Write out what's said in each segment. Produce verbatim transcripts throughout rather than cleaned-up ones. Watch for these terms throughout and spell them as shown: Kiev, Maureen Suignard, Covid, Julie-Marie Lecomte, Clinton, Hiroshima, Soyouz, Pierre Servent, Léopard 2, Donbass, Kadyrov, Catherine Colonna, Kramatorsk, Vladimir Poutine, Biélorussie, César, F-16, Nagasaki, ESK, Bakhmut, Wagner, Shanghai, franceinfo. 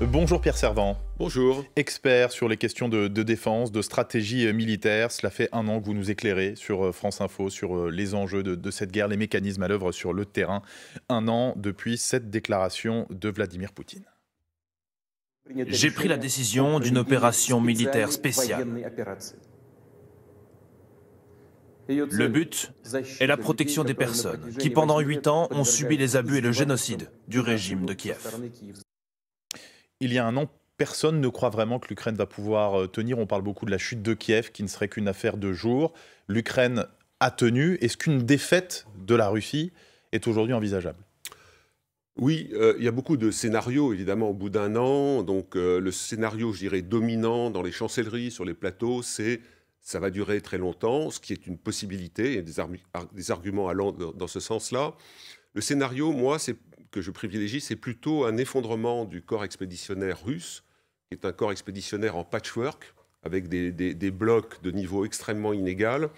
Bonjour Pierre Servent. Bonjour. Expert sur les questions de, de défense, de stratégie militaire. Cela fait un an que vous nous éclairez sur France Info, sur les enjeux de, de cette guerre, les mécanismes à l'œuvre sur le terrain. Un an depuis cette déclaration de Vladimir Poutine. J'ai pris la décision d'une opération militaire spéciale. Le but est la protection des personnes qui, pendant huit ans, ont subi les abus et le génocide du régime de Kiev. Il y a un an, personne ne croit vraiment que l'Ukraine va pouvoir tenir. On parle beaucoup de la chute de Kiev, qui ne serait qu'une affaire de jours. L'Ukraine a tenu. Est-ce qu'une défaite de la Russie est aujourd'hui envisageable ? Oui, euh, il y a beaucoup de scénarios, évidemment, au bout d'un an. Donc euh, le scénario, je dirais, dominant dans les chancelleries, sur les plateaux, c'est ça va durer très longtemps, ce qui est une possibilité. Il y a des, ar des arguments allant dans ce sens-là. Le scénario, moi, c'est que je privilégie, c'est plutôt un effondrement du corps expéditionnaire russe, qui est un corps expéditionnaire en patchwork, avec des, des, des blocs de niveau extrêmement inégal,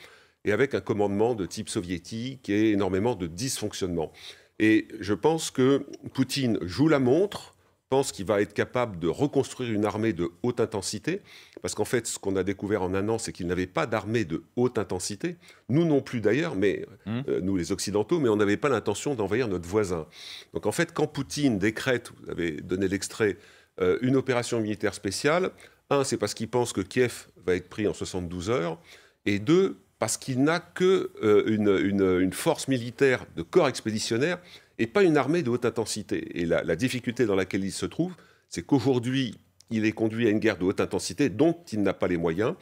et avec un commandement de type soviétique et énormément de dysfonctionnements. Et je pense que Poutine joue la montre, pense qu'il va être capable de reconstruire une armée de haute intensité, parce qu'en fait, ce qu'on a découvert en un an, c'est qu'il n'avait pas d'armée de haute intensité. Nous non plus d'ailleurs, mais mmh. euh, nous les Occidentaux, mais on n'avait pas l'intention d'envahir notre voisin. Donc en fait, quand Poutine décrète, vous avez donné l'extrait, euh, une opération militaire spéciale, un, c'est parce qu'il pense que Kiev va être pris en soixante-douze heures, et deux, parce qu'il n'a que euh, une, une, une force militaire de corps expéditionnaire et pas une armée de haute intensité. Et la, la difficulté dans laquelle il se trouve, c'est qu'aujourd'hui, il est conduit à une guerre de haute intensité dont il n'a pas les moyens.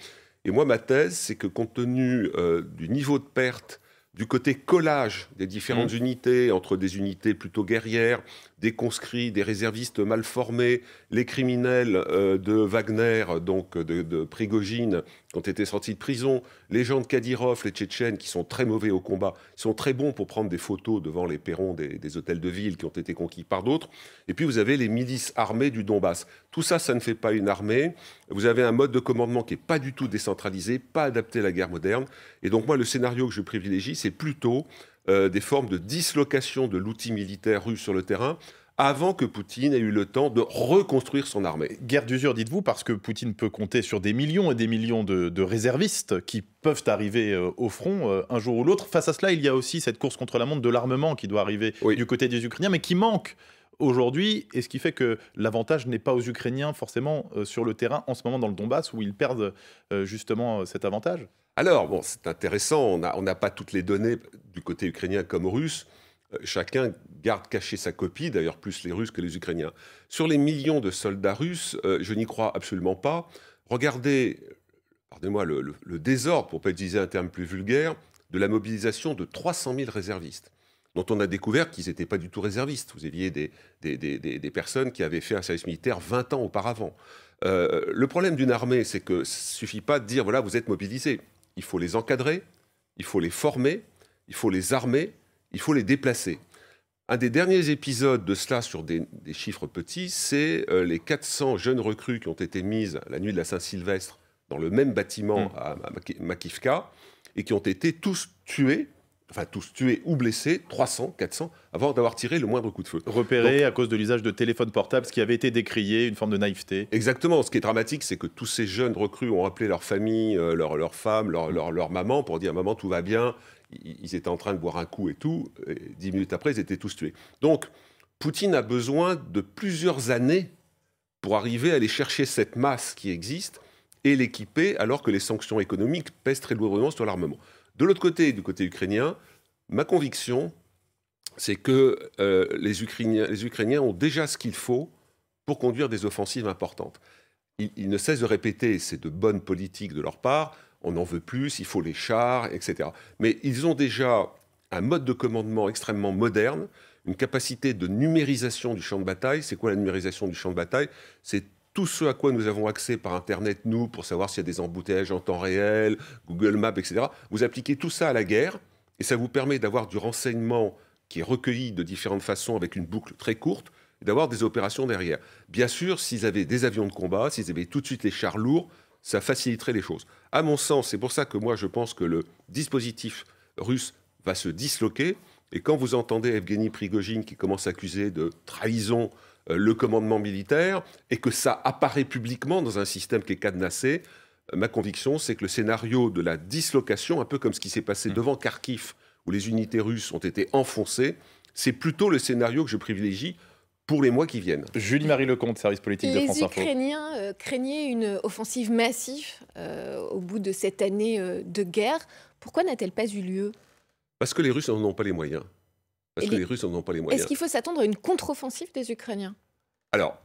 Et moi, ma thèse, c'est que compte tenu euh, du niveau de perte, du côté collage des différentes mmh. unités, entre des unités plutôt guerrières, des conscrits, des réservistes mal formés, les criminels euh, de Wagner, donc de, de Prigogine, qui ont été sortis de prison, les gens de Kadyrov, les Tchétchènes, qui sont très mauvais au combat, qui sont très bons pour prendre des photos devant les perrons des, des hôtels de ville qui ont été conquis par d'autres. Et puis vous avez les milices armées du Donbass. Tout ça, ça ne fait pas une armée. Vous avez un mode de commandement qui n'est pas du tout décentralisé, pas adapté à la guerre moderne. Et donc moi, le scénario que je privilégie, c'est plutôt euh, des formes de dislocation de l'outil militaire russe sur le terrain avant que Poutine ait eu le temps de reconstruire son armée. Guerre d'usure, dites-vous, parce que Poutine peut compter sur des millions et des millions de, de réservistes qui peuvent arriver euh, au front euh, un jour ou l'autre. Face à cela, il y a aussi cette course contre la montre de l'armement qui doit arriver oui. du côté des Ukrainiens, mais qui manque aujourd'hui, et ce qui fait que l'avantage n'est pas aux Ukrainiens forcément euh, sur le terrain en ce moment dans le Donbass, où ils perdent euh, justement euh, cet avantage. Alors, bon, c'est intéressant, on n'a on n'a pas toutes les données du côté ukrainien comme russe. Chacun garde cachée sa copie, d'ailleurs plus les Russes que les Ukrainiens. Sur les millions de soldats russes, euh, je n'y crois absolument pas. Regardez, pardonnez-moi, le, le, le désordre, pour ne pas utiliser un terme plus vulgaire, de la mobilisation de trois cent mille réservistes, dont on a découvert qu'ils n'étaient pas du tout réservistes. Vous aviez des, des, des, des, des personnes qui avaient fait un service militaire vingt ans auparavant. Euh, le problème d'une armée, c'est que ça ne suffit pas de dire, voilà, vous êtes mobilisés. Il faut les encadrer, il faut les former, il faut les armer, il faut les déplacer. Un des derniers épisodes de cela sur des, des chiffres petits, c'est euh, les quatre cents jeunes recrues qui ont été mises la nuit de la Saint-Sylvestre dans le même bâtiment mmh. à, à Makifka et qui ont été tous tués, enfin tous tués ou blessés, trois cents, quatre cents, avant d'avoir tiré le moindre coup de feu. Repérés donc, à cause de l'usage de téléphones portables, ce qui avait été décrié, une forme de naïveté. Exactement. Ce qui est dramatique, c'est que tous ces jeunes recrues ont appelé leur famille, euh, leur, leur femme, leur, leur, leur maman pour dire « Maman, tout va bien ». Ils étaient en train de boire un coup et tout, et dix minutes après, ils étaient tous tués. Donc, Poutine a besoin de plusieurs années pour arriver à aller chercher cette masse qui existe et l'équiper, alors que les sanctions économiques pèsent très lourdement sur l'armement. De l'autre côté, du côté ukrainien, ma conviction, c'est que euh, les Ukrainiens, les Ukrainiens ont déjà ce qu'il faut pour conduire des offensives importantes. Ils, ils ne cessent de répéter, c'est de bonnes politiques de leur part, on en veut plus, il faut les chars, et cetera. Mais ils ont déjà un mode de commandement extrêmement moderne, une capacité de numérisation du champ de bataille. C'est quoi la numérisation du champ de bataille? C'est tout ce à quoi nous avons accès par Internet, nous, pour savoir s'il y a des embouteillages en temps réel, Google Maps, et cetera. Vous appliquez tout ça à la guerre, et ça vous permet d'avoir du renseignement qui est recueilli de différentes façons avec une boucle très courte, et d'avoir des opérations derrière. Bien sûr, s'ils avaient des avions de combat, s'ils avaient tout de suite les chars lourds, ça faciliterait les choses. À mon sens, c'est pour ça que moi, je pense que le dispositif russe va se disloquer. Et quand vous entendez Evgeny Prigogine qui commence à accuser de trahison le commandement militaire et que ça apparaît publiquement dans un système qui est cadenassé, ma conviction, c'est que le scénario de la dislocation, un peu comme ce qui s'est passé devant Kharkiv, où les unités russes ont été enfoncées, c'est plutôt le scénario que je privilégie pour les mois qui viennent. Julie-Marie Lecomte, service politique de France Info. Les Ukrainiens euh, craignaient une offensive massive euh, au bout de cette année euh, de guerre. Pourquoi n'a-t-elle pas eu lieu? Parce que les Russes n'en ont pas les moyens. Parce Et que les... les Russes n'en ont pas les moyens. Est-ce qu'il faut s'attendre à une contre-offensive des Ukrainiens? Alors,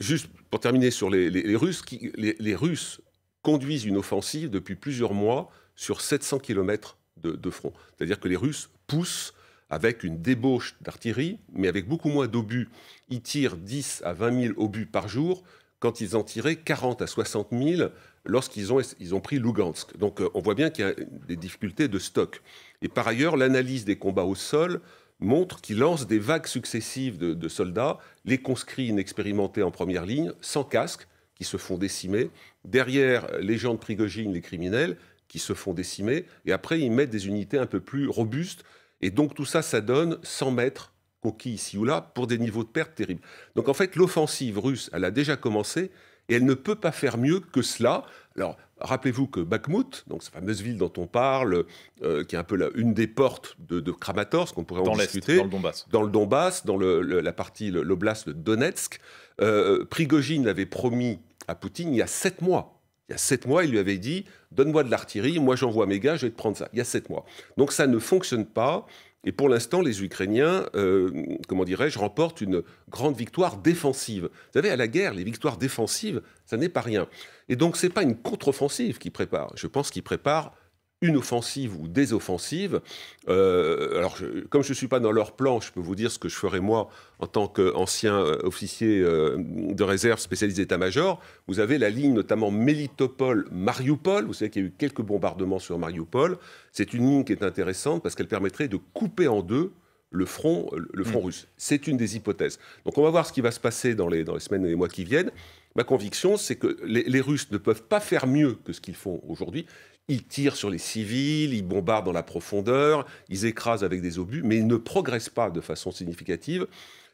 juste pour terminer sur les, les, les Russes, qui, les, les Russes conduisent une offensive depuis plusieurs mois sur sept cents kilomètres de, de front. C'est-à-dire que les Russes poussent avec une débauche d'artillerie, mais avec beaucoup moins d'obus. Ils tirent dix à vingt mille obus par jour, quand ils en tiraient quarante à soixante mille lorsqu'ils ont, ils ont pris Lougansk. Donc on voit bien qu'il y a des difficultés de stock. Et par ailleurs, l'analyse des combats au sol montre qu'ils lancent des vagues successives de, de soldats, les conscrits inexpérimentés en première ligne, sans casque, qui se font décimer. Derrière, les gens de Prigogine, les criminels, qui se font décimer. Et après, ils mettent des unités un peu plus robustes. Et donc tout ça, ça donne cent mètres conquis ici ou là pour des niveaux de perte terribles. Donc en fait, l'offensive russe, elle a déjà commencé et elle ne peut pas faire mieux que cela. Alors rappelez-vous que Bakhmut, donc cette fameuse ville dont on parle, euh, qui est un peu la, une des portes de, de Kramatorsk, qu'on pourrait en discuter. Dans le Donbass. Dans le Donbass, dans le, le, la partie, l'oblast de Donetsk. Euh, Prigogine l'avait promis à Poutine il y a sept mois. Il y a sept mois, il lui avait dit « Donne-moi de l'artillerie, moi j'envoie mes gars, je vais te prendre ça. » Il y a sept mois. Donc ça ne fonctionne pas. Et pour l'instant, les Ukrainiens, euh, comment dirais-je, remportent une grande victoire défensive. Vous savez, à la guerre, les victoires défensives, ça n'est pas rien. Et donc ce n'est pas une contre-offensive qu'ils préparent. Je pense qu'ils préparent une offensive ou des offensives. Euh, alors, je, comme je ne suis pas dans leur plan, je peux vous dire ce que je ferai moi en tant qu'ancien officier de réserve spécialisé état-major. Vous avez la ligne notamment Mélitopol-Mariupol. Vous savez qu'il y a eu quelques bombardements sur Mariupol. C'est une ligne qui est intéressante parce qu'elle permettrait de couper en deux le front, le front mmh. russe. C'est une des hypothèses. Donc, on va voir ce qui va se passer dans les, dans les semaines et les mois qui viennent. Ma conviction, c'est que les, les Russes ne peuvent pas faire mieux que ce qu'ils font aujourd'hui. Ils tirent sur les civils, ils bombardent dans la profondeur, ils écrasent avec des obus, mais ils ne progressent pas de façon significative.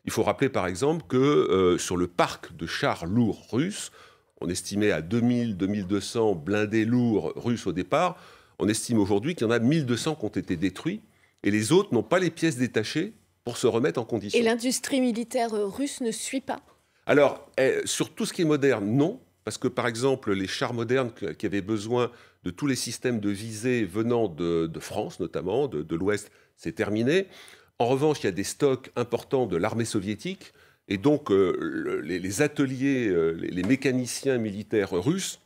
Il faut rappeler par exemple que euh, sur le parc de chars lourds russes, on estimait à deux mille à deux mille deux cents blindés lourds russes au départ, on estime aujourd'hui qu'il y en a mille deux cents qui ont été détruits, et les autres n'ont pas les pièces détachées pour se remettre en condition. Et l'industrie militaire russe ne suit pas? Alors, euh, sur tout ce qui est moderne, non. Parce que, par exemple, les chars modernes qui avaient besoin de tous les systèmes de visée venant de, de France, notamment, de, de l'Ouest, c'est terminé. En revanche, il y a des stocks importants de l'armée soviétique. Et donc, euh, le, les, les ateliers, euh, les, les mécaniciens militaires russes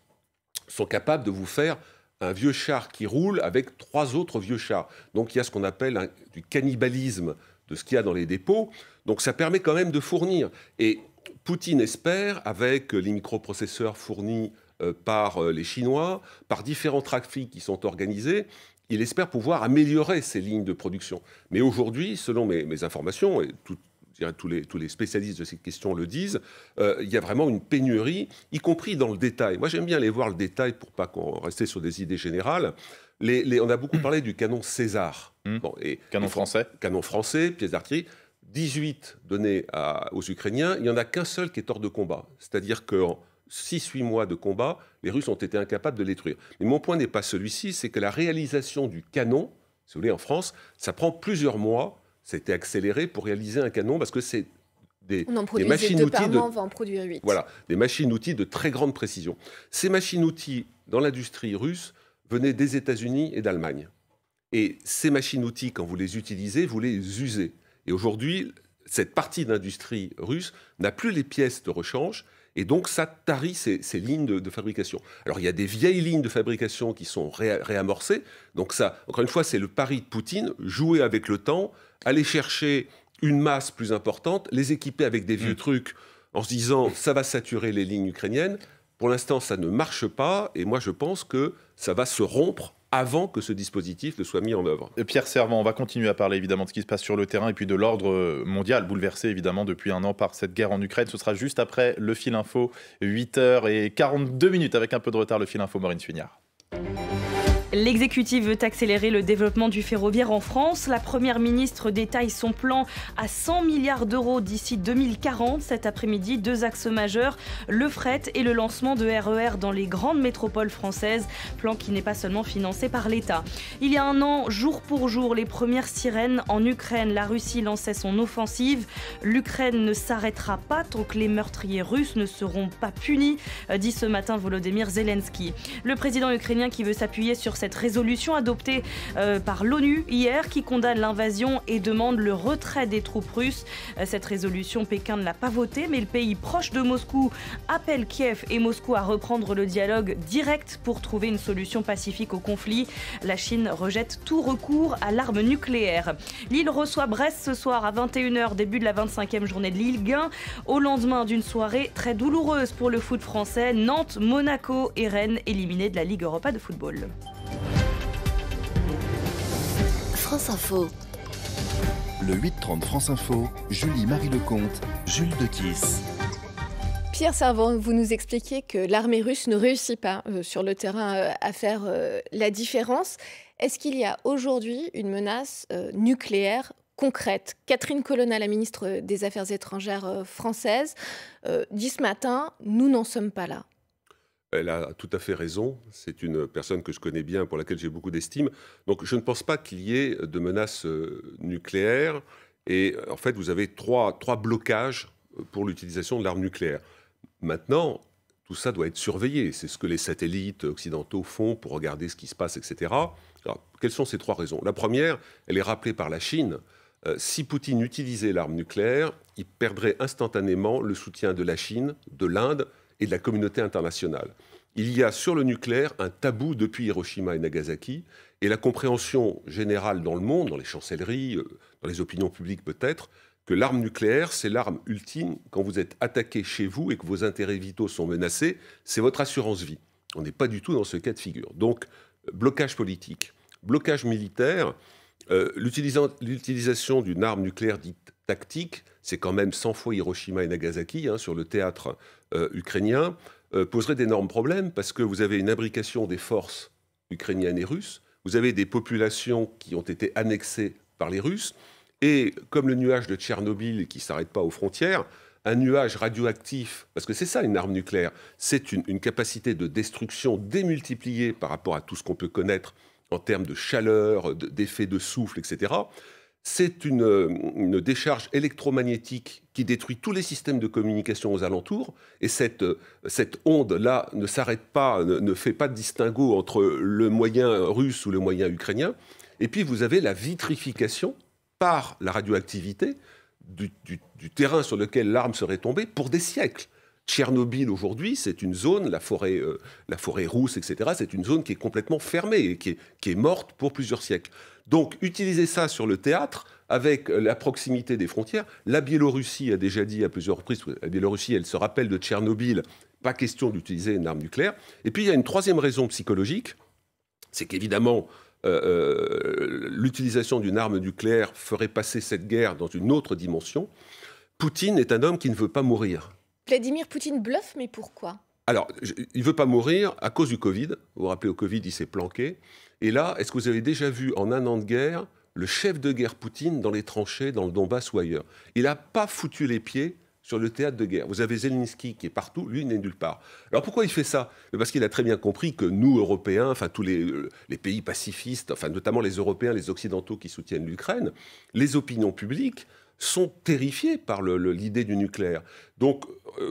sont capables de vous faire un vieux char qui roule avec trois autres vieux chars. Donc, il y a ce qu'on appelle un, du cannibalisme de ce qu'il y a dans les dépôts. Donc, ça permet quand même de fournir. Et Poutine espère, avec les microprocesseurs fournis par les Chinois, par différents trafics qui sont organisés, il espère pouvoir améliorer ces lignes de production. Mais aujourd'hui, selon mes, mes informations, et tout, je dirais, tous, les, tous les spécialistes de cette question le disent, euh, il y a vraiment une pénurie, y compris dans le détail. Moi, j'aime bien aller voir le détail pour ne pas qu'on reste sur des idées générales. Les, les, on a beaucoup parlé du canon César. Mmh. Bon, et, canon et, français. Canon français, pièce d'artillerie. dix-huit donnés à, aux Ukrainiens, il n'y en a qu'un seul qui est hors de combat. C'est-à-dire qu'en six à huit mois de combat, les Russes ont été incapables de le détruire. Mais mon point n'est pas celui-ci, c'est que la réalisation du canon, si vous voulez, en France, ça prend plusieurs mois, ça a été accéléré pour réaliser un canon, parce que c'est des, des machines-outils de, voilà, des machines-outils de très grande précision. Ces machines-outils, dans l'industrie russe, venaient des États-Unis et d'Allemagne. Et ces machines-outils, quand vous les utilisez, vous les usez. Et aujourd'hui, cette partie de l'industrie russe n'a plus les pièces de rechange et donc ça tarit ces, ces lignes de, de fabrication. Alors il y a des vieilles lignes de fabrication qui sont ré, réamorcées. Donc ça, encore une fois, c'est le pari de Poutine, jouer avec le temps, aller chercher une masse plus importante, les équiper avec des vieux mmh. trucs en se disant ça va saturer les lignes ukrainiennes. Pour l'instant, ça ne marche pas et moi je pense que ça va se rompre avant que ce dispositif ne soit mis en œuvre. Pierre Servent, on va continuer à parler évidemment de ce qui se passe sur le terrain et puis de l'ordre mondial, bouleversé évidemment depuis un an par cette guerre en Ukraine. Ce sera juste après le fil info, huit heures quarante-deux minutes, avec un peu de retard, le fil info Maureen Suignard. L'exécutif veut accélérer le développement du ferroviaire en France. La première ministre détaille son plan à cent milliards d'euros d'ici deux mille quarante. Cet après-midi, deux axes majeurs, le fret et le lancement de R E R dans les grandes métropoles françaises. Plan qui n'est pas seulement financé par l'État. Il y a un an, jour pour jour, les premières sirènes en Ukraine. La Russie lançait son offensive. L'Ukraine ne s'arrêtera pas tant que les meurtriers russes ne seront pas punis, dit ce matin Volodymyr Zelensky. Le président ukrainien qui veut s'appuyer sur cette résolution adoptée euh, par l'ONU hier, qui condamne l'invasion et demande le retrait des troupes russes. Cette résolution, Pékin ne l'a pas votée, mais le pays proche de Moscou appelle Kiev et Moscou à reprendre le dialogue direct pour trouver une solution pacifique au conflit. La Chine rejette tout recours à l'arme nucléaire. Lille reçoit Brest ce soir à vingt et une heures, début de la vingt-cinquième journée de Ligue un, au lendemain d'une soirée très douloureuse pour le foot français. Nantes, Monaco et Rennes éliminés de la Ligue Europa de football. France Info. Le huit trente France Info, Julie-Marie Lecomte, Jules Dequisse. Pierre Servent, vous nous expliquiez que l'armée russe ne réussit pas euh, sur le terrain euh, à faire euh, la différence. Est-ce qu'il y a aujourd'hui une menace euh, nucléaire concrète? Catherine Colonna, la ministre des Affaires étrangères euh, française, euh, dit ce matin « Nous n'en sommes pas là ». Elle a tout à fait raison. C'est une personne que je connais bien, pour laquelle j'ai beaucoup d'estime. Donc je ne pense pas qu'il y ait de menace euh, nucléaire. Et en fait, vous avez trois, trois blocages pour l'utilisation de l'arme nucléaire. Maintenant, tout ça doit être surveillé. C'est ce que les satellites occidentaux font pour regarder ce qui se passe, et cetera. Alors, quelles sont ces trois raisons? La première, elle est rappelée par la Chine. Euh, si Poutine utilisait l'arme nucléaire, il perdrait instantanément le soutien de la Chine, de l'Inde et de la communauté internationale. Il y a sur le nucléaire un tabou depuis Hiroshima et Nagasaki, et la compréhension générale dans le monde, dans les chancelleries, dans les opinions publiques peut-être, que l'arme nucléaire, c'est l'arme ultime. Quand vous êtes attaqué chez vous et que vos intérêts vitaux sont menacés, c'est votre assurance-vie. On n'est pas du tout dans ce cas de figure. Donc, blocage politique, blocage militaire, euh, l'utilisation d'une arme nucléaire dite tactique, c'est quand même cent fois Hiroshima et Nagasaki, hein, sur le théâtre euh, ukrainien, euh, poserait d'énormes problèmes, parce que vous avez une imbrication des forces ukrainiennes et russes, vous avez des populations qui ont été annexées par les Russes, et comme le nuage de Tchernobyl qui ne s'arrête pas aux frontières, un nuage radioactif, parce que c'est ça une arme nucléaire, c'est une, une capacité de destruction démultipliée par rapport à tout ce qu'on peut connaître en termes de chaleur, d'effet de souffle, et cetera. C'est une, une décharge électromagnétique qui détruit tous les systèmes de communication aux alentours, et cette, cette onde-là ne s'arrête pas, ne, ne fait pas de distinguo entre le moyen russe ou le moyen ukrainien. Et puis vous avez la vitrification par la radioactivité du, du, du terrain sur lequel l'arme serait tombée pour des siècles. Tchernobyl, aujourd'hui, c'est une zone, la forêt, euh, la forêt rousse, et cetera, c'est une zone qui est complètement fermée et qui est, qui est morte pour plusieurs siècles. Donc, utiliser ça sur le théâtre, avec la proximité des frontières, la Biélorussie a déjà dit à plusieurs reprises, la Biélorussie, elle se rappelle de Tchernobyl, pas question d'utiliser une arme nucléaire. Et puis, il y a une troisième raison psychologique, c'est qu'évidemment, Euh, l'utilisation d'une arme nucléaire ferait passer cette guerre dans une autre dimension. Poutine est un homme qui ne veut pas mourir. Vladimir Poutine bluffe, mais pourquoi? Alors, je, il ne veut pas mourir à cause du Covid. Vous vous rappelez, au Covid, il s'est planqué. Et là, est-ce que vous avez déjà vu en un an de guerre le chef de guerre Poutine dans les tranchées, dans le Donbass ou ailleurs? Il n'a pas foutu les pieds sur le théâtre de guerre. Vous avez Zelensky qui est partout, lui, il n'est nulle part. Alors pourquoi il fait ça? Parce qu'il a très bien compris que nous, Européens, enfin tous les, les pays pacifistes, enfin notamment les Européens, les Occidentaux qui soutiennent l'Ukraine, les opinions publiques sont terrifiées par le, le, l'idée du nucléaire. Donc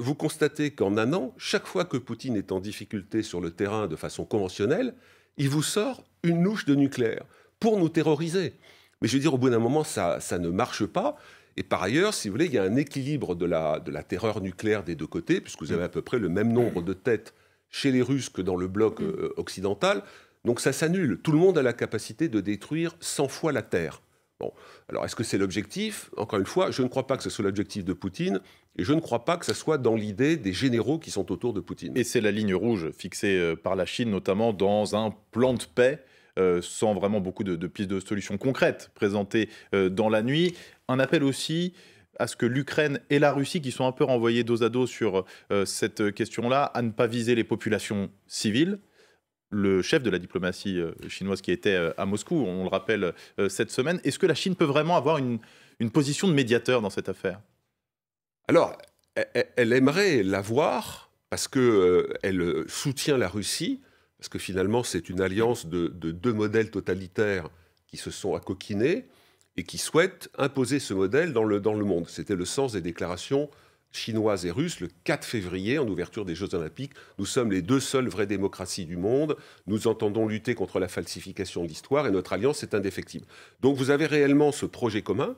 vous constatez qu'en un an, chaque fois que Poutine est en difficulté sur le terrain de façon conventionnelle, il vous sort une louche de nucléaire pour nous terroriser. Mais je veux dire, au bout d'un moment, ça, ça ne marche pas. Et par ailleurs, si vous voulez, il y a un équilibre de la, de la terreur nucléaire des deux côtés, puisque vous avez à peu près le même nombre de têtes chez les Russes que dans le bloc euh, occidental. Donc ça s'annule. Tout le monde a la capacité de détruire cent fois la Terre. Bon. Alors est-ce que c'est l'objectif? Encore une fois, je ne crois pas que ce soit l'objectif de Poutine, et je ne crois pas que ce soit dans l'idée des généraux qui sont autour de Poutine. Et c'est la ligne rouge fixée par la Chine, notamment dans un plan de paix, euh, sans vraiment beaucoup de, de pistes de solutions concrètes présentées euh, dans la nuit. Un appel aussi à ce que l'Ukraine et la Russie, qui sont un peu renvoyées dos à dos sur euh, cette question-là, à ne pas viser les populations civiles. le chef de la diplomatie chinoise qui était à Moscou, on le rappelle, cette semaine. Est-ce que la Chine peut vraiment avoir une, une position de médiateur dans cette affaire? Alors, elle aimerait l'avoir parce qu'elle soutient la Russie, parce que finalement c'est une alliance de, de deux modèles totalitaires qui se sont acoquinés et qui souhaitent imposer ce modèle dans le, dans le monde. C'était le sens des déclarations chinoises et russes le quatre février, en ouverture des Jeux Olympiques. Nous sommes les deux seules vraies démocraties du monde. Nous entendons lutter contre la falsification de l'histoire et notre alliance est indéfectible. Donc vous avez réellement ce projet commun,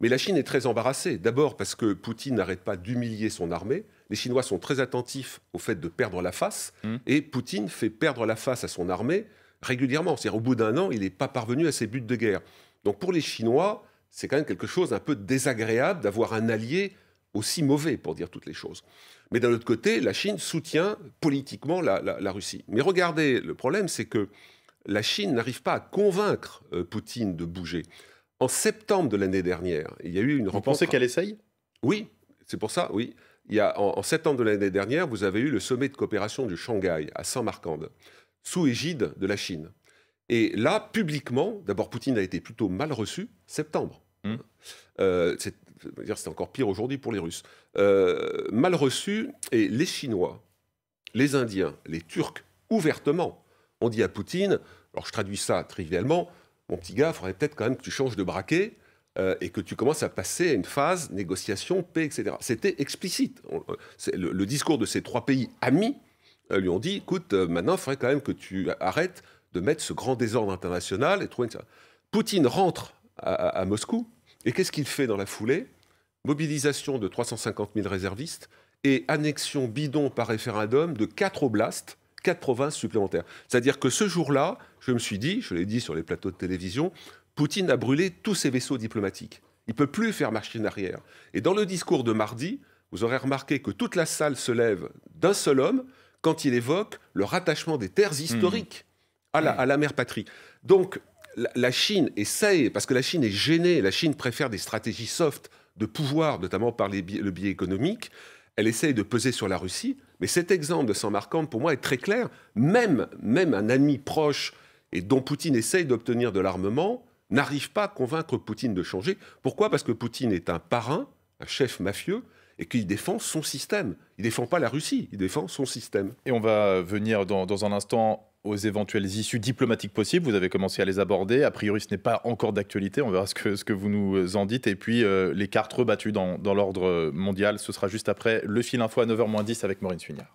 mais la Chine est très embarrassée. D'abord parce que Poutine n'arrête pas d'humilier son armée. Les Chinois sont très attentifs au fait de perdre la face mmh. et Poutine fait perdre la face à son armée régulièrement. C'est-à-dire au bout d'un an, il n'est pas parvenu à ses buts de guerre. Donc pour les Chinois, c'est quand même quelque chose d'un peu désagréable d'avoir un allié aussi mauvais, pour dire toutes les choses. Mais d'un autre côté, la Chine soutient politiquement la, la, la Russie. Mais regardez, le problème, c'est que la Chine n'arrive pas à convaincre euh, Poutine de bouger. En septembre de l'année dernière, il y a eu une vous rencontre... Vous pensez qu'elle essaye? Oui, c'est pour ça, oui. Il y a, en, en septembre de l'année dernière, vous avez eu le sommet de coopération de Shanghai, à Saint-Marcande, sous égide de la Chine. Et là, publiquement, d'abord, Poutine a été plutôt mal reçu, septembre. Mmh. Euh, c'est c'est encore pire aujourd'hui pour les Russes. Euh, mal reçu, et les Chinois, les Indiens, les Turcs, ouvertement, ont dit à Poutine, alors je traduis ça trivialement, mon petit gars, il faudrait peut-être quand même que tu changes de braquet euh, et que tu commences à passer à une phase négociation, paix, et cetera. C'était explicite. On, le, le discours de ces trois pays amis euh, lui ont dit, écoute, euh, maintenant, il faudrait quand même que tu arrêtes de mettre ce grand désordre international. Et trouver une... Poutine rentre à, à, à Moscou, et qu'est-ce qu'il fait dans la foulée? Mobilisation de trois cent cinquante mille réservistes et annexion bidon par référendum de quatre oblasts, quatre provinces supplémentaires. C'est-à-dire que ce jour-là, je me suis dit, je l'ai dit sur les plateaux de télévision, Poutine a brûlé tous ses vaisseaux diplomatiques. Il ne peut plus faire marche arrière. Et dans le discours de mardi, vous aurez remarqué que toute la salle se lève d'un seul homme quand il évoque le rattachement des terres historiques mmh. à, la, à la mère patrie. Donc... la Chine essaye, parce que la Chine est gênée, la Chine préfère des stratégies soft de pouvoir, notamment par les biais, le biais économique, elle essaye de peser sur la Russie, mais cet exemple de Saint-Marcande, pour moi, est très clair. Même, même un ami proche, et dont Poutine essaye d'obtenir de l'armement, n'arrive pas à convaincre Poutine de changer. Pourquoi? Parce que Poutine est un parrain, un chef mafieux, et qu'il défend son système. Il ne défend pas la Russie, il défend son système. Et on va venir dans, dans un instant... aux éventuelles issues diplomatiques possibles. Vous avez commencé à les aborder. A priori, ce n'est pas encore d'actualité. On verra ce que, ce que vous nous en dites. Et puis, euh, les cartes rebattues dans, dans l'ordre mondial. Ce sera juste après le fil info à neuf heures moins dix avec Maureen Suignard.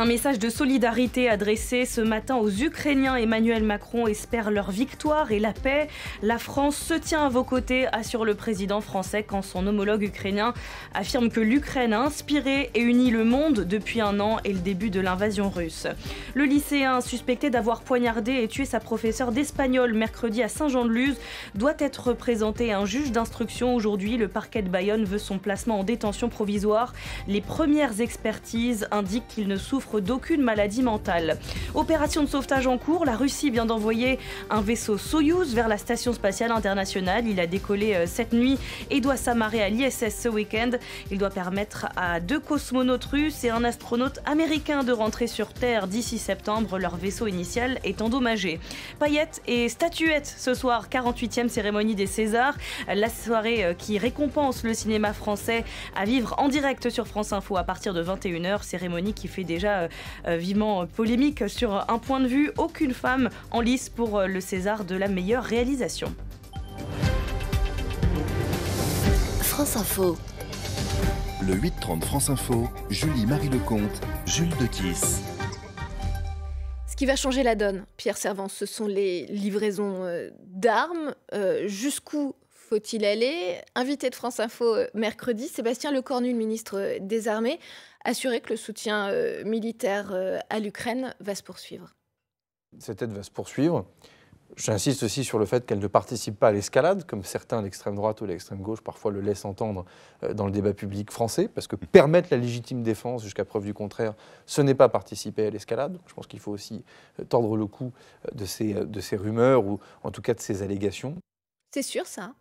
Un message de solidarité adressé ce matin aux Ukrainiens. Emmanuel Macron espère leur victoire et la paix. La France se tient à vos côtés, assure le président français quand son homologue ukrainien affirme que l'Ukraine a inspiré et uni le monde depuis un an et le début de l'invasion russe. Le lycéen suspecté d'avoir poignardé et tué sa professeure d'espagnol mercredi à Saint-Jean-de-Luz doit être présenté à un juge d'instruction aujourd'hui. Le parquet de Bayonne veut son placement en détention provisoire. Les premières expertises indiquent qu'il ne souffre d'aucune maladie mentale. Opération de sauvetage en cours, la Russie vient d'envoyer un vaisseau Soyouz vers la station spatiale internationale. Il a décollé cette nuit et doit s'amarrer à l'I S S ce week-end. Il doit permettre à deux cosmonautes russes et un astronaute américain de rentrer sur Terre d'ici septembre. Leur vaisseau initial est endommagé. Paillettes et statuettes ce soir, quarante-huitième cérémonie des Césars. La soirée qui récompense le cinéma français à vivre en direct sur France Info à partir de vingt et une heures. Cérémonie qui fait déjà vivement polémique sur un point de vue. Aucune femme en lice pour le César de la meilleure réalisation. France Info. Le huit trente France Info, Julie-Marie Lecomte, Jules Dequisse. Ce qui va changer la donne, Pierre Servent, ce sont les livraisons d'armes. Euh, jusqu'où faut-il aller? Invité de France Info mercredi, Sébastien Lecornu, le ministre des Armées, assurer que le soutien euh, militaire euh, à l'Ukraine va se poursuivre. Cette aide va se poursuivre. J'insiste aussi sur le fait qu'elle ne participe pas à l'escalade, comme certains, l'extrême droite ou l'extrême gauche, parfois le laissent entendre euh, dans le débat public français, parce que permettre la légitime défense jusqu'à preuve du contraire, ce n'est pas participer à l'escalade. Je pense qu'il faut aussi euh, tordre le cou euh, de, ces, euh, de ces rumeurs, ou en tout cas de ces allégations. C'est sûr, ça?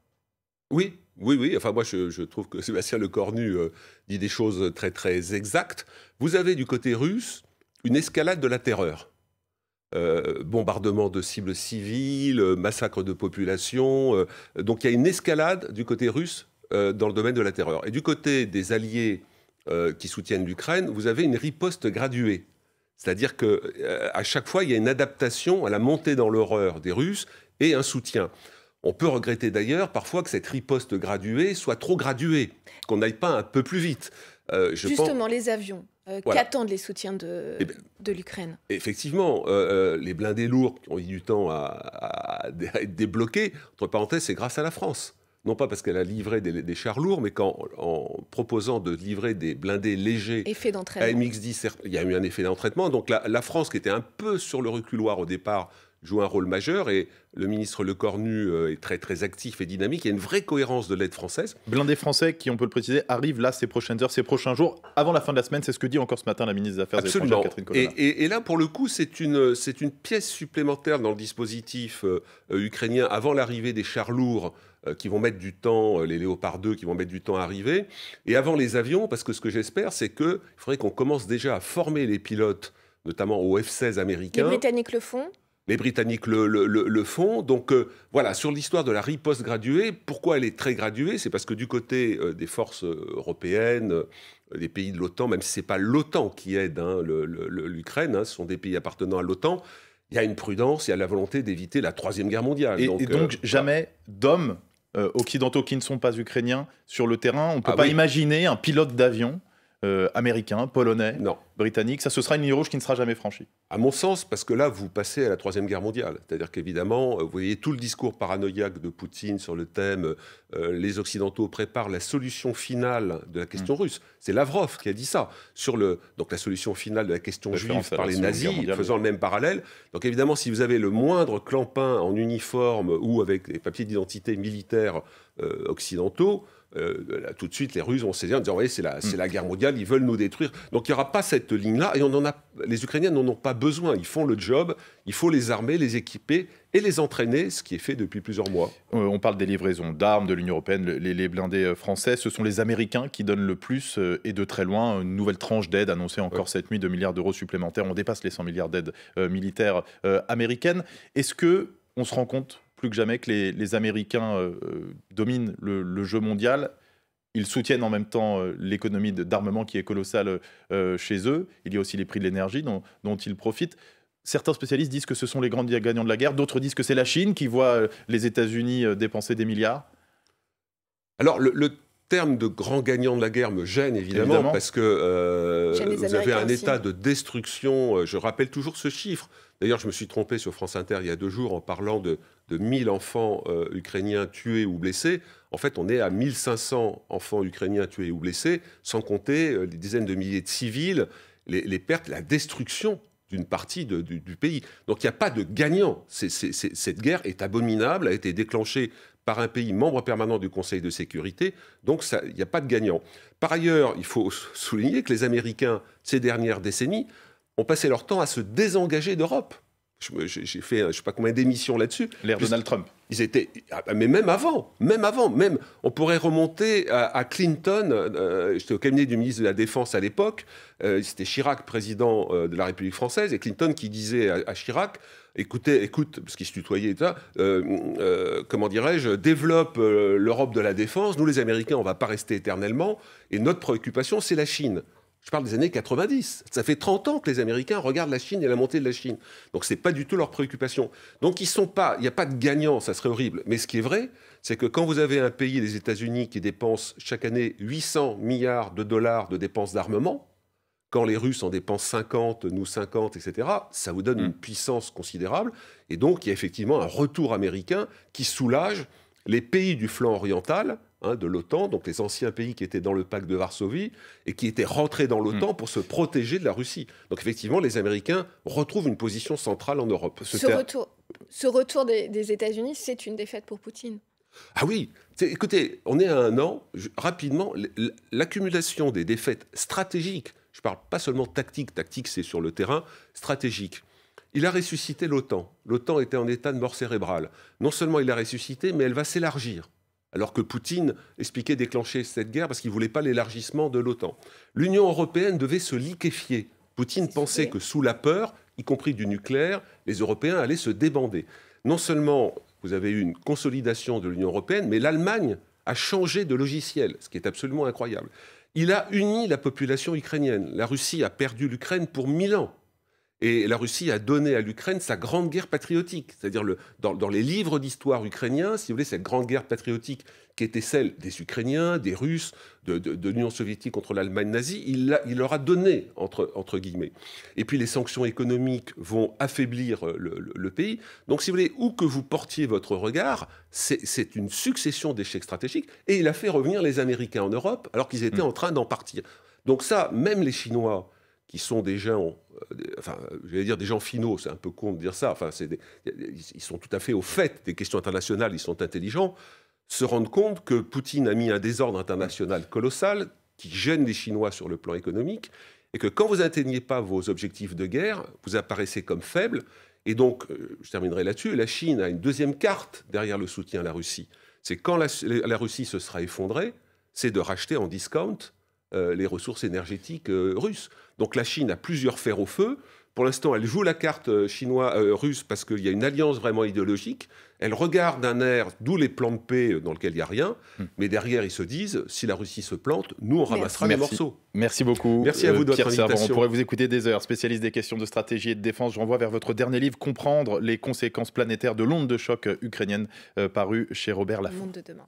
Oui, oui, oui. Enfin, moi, je, je trouve que Sébastien Lecornu euh, dit des choses très, très exactes. Vous avez du côté russe une escalade de la terreur. Euh, bombardement de cibles civiles, euh, massacre de population. Euh, donc il y a une escalade du côté russe euh, dans le domaine de la terreur. Et du côté des alliés euh, qui soutiennent l'Ukraine, vous avez une riposte graduée. C'est-à-dire qu'à euh, chaque fois, il y a une adaptation à la montée dans l'horreur des Russes et un soutien. On peut regretter d'ailleurs parfois que cette riposte graduée soit trop graduée, qu'on n'aille pas un peu plus vite. Euh, je Justement, pense... les avions Euh, voilà. Qu'attendent les soutiens de, eh ben, de l'Ukraine? Effectivement, euh, les blindés lourds qui ont eu du temps à, à, à être débloqués, entre parenthèses, c'est grâce à la France. Non pas parce qu'elle a livré des, des chars lourds, mais qu'en, en proposant de livrer des blindés légers à M X dix, il y a eu un effet d'entraînement. Donc la, la France, qui était un peu sur le reculoir au départ, joue un rôle majeur, et le ministre Lecornu est très très actif et dynamique. Il y a une vraie cohérence de l'aide française. Blindés français qui, on peut le préciser, arrivent là ces prochaines heures, ces prochains jours, avant la fin de la semaine. C'est ce que dit encore ce matin la ministre des Affaires étrangères, Catherine Colonna. Et, et, et là, pour le coup, c'est une, c'est une pièce supplémentaire dans le dispositif euh, ukrainien avant l'arrivée des chars lourds euh, qui vont mettre du temps, euh, les Léopard deux qui vont mettre du temps à arriver, et avant les avions, parce que ce que j'espère, c'est qu'il faudrait qu'on commence déjà à former les pilotes, notamment aux F seize américains. Les Britanniques le font. Les Britanniques le, le, le, le font. Donc euh, voilà, sur l'histoire de la riposte graduée, pourquoi elle est très graduée? C'est parce que du côté euh, des forces européennes, euh, des pays de l'OTAN, même si ce n'est pas l'OTAN qui aide hein, le, le, l'Ukraine, hein, ce sont des pays appartenant à l'OTAN, il y a une prudence, il y a la volonté d'éviter la Troisième Guerre mondiale. Et donc, et donc euh, jamais d'hommes euh, occidentaux qui ne sont pas ukrainiens sur le terrain. On ne peut ah pas oui. imaginer un pilote d'avion Euh, américain, polonais, non. britannique. Ça, ce sera une ligne rouge qui ne sera jamais franchie. À mon sens, parce que là, vous passez à la Troisième Guerre mondiale. C'est-à-dire qu'évidemment, vous voyez tout le discours paranoïaque de Poutine sur le thème euh, « Les Occidentaux préparent la solution finale de la question mmh. russe ». C'est Lavrov qui a dit ça. Sur le, donc la solution finale de la question juive par les nazis, faisant oui. le même parallèle. Donc évidemment, si vous avez le moindre clampin en uniforme ou avec des papiers d'identité militaires euh, occidentaux, Euh, là, tout de suite, les Russes vont saisir en disant « Vous voyez, c'est la, c'est la guerre mondiale, ils veulent nous détruire ». Donc il n'y aura pas cette ligne-là, et on en a, les Ukrainiens n'en ont pas besoin. Ils font le job, il faut les armer, les équiper et les entraîner, ce qui est fait depuis plusieurs mois. Euh, on parle des livraisons d'armes de l'Union européenne, les, les blindés français. Ce sont les Américains qui donnent le plus, euh, et de très loin. Une nouvelle tranche d'aide annoncée encore ouais. cette nuit, deux milliards d'euros supplémentaires. On dépasse les cent milliards d'aides euh, militaires euh, américaines. Est-ce qu'on se rend compte plus que jamais que les, les Américains euh, dominent le, le jeu mondial? Ils soutiennent en même temps euh, l'économie d'armement qui est colossale euh, chez eux. Il y a aussi les prix de l'énergie dont, dont ils profitent. Certains spécialistes disent que ce sont les grands gagnants de la guerre. D'autres disent que c'est la Chine qui voit euh, les États-Unis euh, dépenser des milliards. Alors, le, le terme de grand gagnant de la guerre me gêne, évidemment, évidemment. parce que euh, vous Américains avez un aussi. état de destruction. Je rappelle toujours ce chiffre. D'ailleurs, je me suis trompé sur France Inter il y a deux jours en parlant de, de mille enfants euh, ukrainiens tués ou blessés. En fait, on est à mille cinq cents enfants ukrainiens tués ou blessés, sans compter euh, les dizaines de milliers de civils, les, les pertes, la destruction d'une partie de, du, du pays. Donc, il n'y a pas de gagnant. C'est, c'est, c'est, cette guerre est abominable, a été déclenchée par un pays membre permanent du Conseil de sécurité. Donc, il n'y a pas de gagnant. Par ailleurs, il faut souligner que les Américains, ces dernières décennies, ont passé leur temps à se désengager d'Europe. J'ai fait, je ne sais pas combien d'émissions là-dessus. L'ère Donald Trump. Ils étaient, mais même avant, même avant, même, on pourrait remonter à, à Clinton. Euh, J'étais au cabinet du ministre de la Défense à l'époque. Euh, C'était Chirac, président de la République française, et Clinton qui disait à, à Chirac, écoutez, écoute, parce qu'il se tutoyait et tout ça, euh, euh, comment dirais-je, développe euh, l'Europe de la défense. Nous, les Américains, on ne va pas rester éternellement, et notre préoccupation, c'est la Chine. Je parle des années quatre-vingt-dix. Ça fait trente ans que les Américains regardent la Chine et la montée de la Chine. Donc, ce n'est pas du tout leur préoccupation. Donc, ils sont pas, il n'y a pas de gagnants, ça serait horrible. Mais ce qui est vrai, c'est que quand vous avez un pays, les États-Unis, qui dépense chaque année huit cents milliards de dollars de dépenses d'armement, quand les Russes en dépensent cinquante, nous cinquante, et cetera, ça vous donne mmh. une puissance considérable. Et donc, il y a effectivement un retour américain qui soulage les pays du flanc oriental, Hein, de l'OTAN, donc les anciens pays qui étaient dans le pacte de Varsovie et qui étaient rentrés dans l'OTAN mmh. pour se protéger de la Russie. Donc effectivement, les Américains retrouvent une position centrale en Europe. Ce, ce, ter... retour, ce retour des, des États-Unis, c'est une défaite pour Poutine. Ah oui, écoutez, on est à un an, je, rapidement, l'accumulation des défaites stratégiques, je ne parle pas seulement tactique, tactique c'est sur le terrain, stratégique. Il a ressuscité l'OTAN. L'OTAN était en état de mort cérébrale. Non seulement il l'a ressuscité, mais elle va s'élargir. Alors que Poutine expliquait déclencher cette guerre parce qu'il ne voulait pas l'élargissement de l'OTAN. L'Union européenne devait se liquéfier. Poutine pensait que sous la peur, y compris du nucléaire, les Européens allaient se débander. Non seulement vous avez eu une consolidation de l'Union européenne, mais l'Allemagne a changé de logiciel, ce qui est absolument incroyable. Il a uni la population ukrainienne. La Russie a perdu l'Ukraine pour mille ans. Et la Russie a donné à l'Ukraine sa grande guerre patriotique. C'est-à-dire, le, dans, dans les livres d'histoire ukrainiens, si vous voulez, cette grande guerre patriotique qui était celle des Ukrainiens, des Russes, de, de, de l'Union soviétique contre l'Allemagne nazie, il, a, il leur a donné, entre, entre guillemets. Et puis les sanctions économiques vont affaiblir le, le, le pays. Donc, si vous voulez, où que vous portiez votre regard, c'est une succession d'échecs stratégiques. Et il a fait revenir les Américains en Europe, alors qu'ils étaient mmh. en train d'en partir. Donc ça, même les Chinois, qui sont des gens, enfin, j'allais dire des gens finaux, c'est un peu con de dire ça, enfin, c'est des, ils sont tout à fait au fait des questions internationales, ils sont intelligents, se rendent compte que Poutine a mis un désordre international colossal qui gêne les Chinois sur le plan économique, et que quand vous n'atteignez pas vos objectifs de guerre, vous apparaissez comme faible, et donc, je terminerai là-dessus, la Chine a une deuxième carte derrière le soutien à la Russie. C'est quand la, la Russie se sera effondrée, c'est de racheter en discount Euh, les ressources énergétiques euh, russes. Donc la Chine a plusieurs fers au feu. Pour l'instant, elle joue la carte euh, chinoise-russe euh, parce qu'il y a une alliance vraiment idéologique. Elle regarde un air, d'où les plans de paix dans lequel il n'y a rien. Mm. Mais derrière, ils se disent, si la Russie se plante, nous, on ramassera les morceaux. Merci beaucoup. Merci à vous euh, de votre invitation. Pierre Servent, on pourrait vous écouter des heures. Spécialiste des questions de stratégie et de défense, je renvoie vers votre dernier livre, Comprendre les conséquences planétaires de l'onde de choc ukrainienne, euh, paru chez Robert Laffont. Le monde de demain.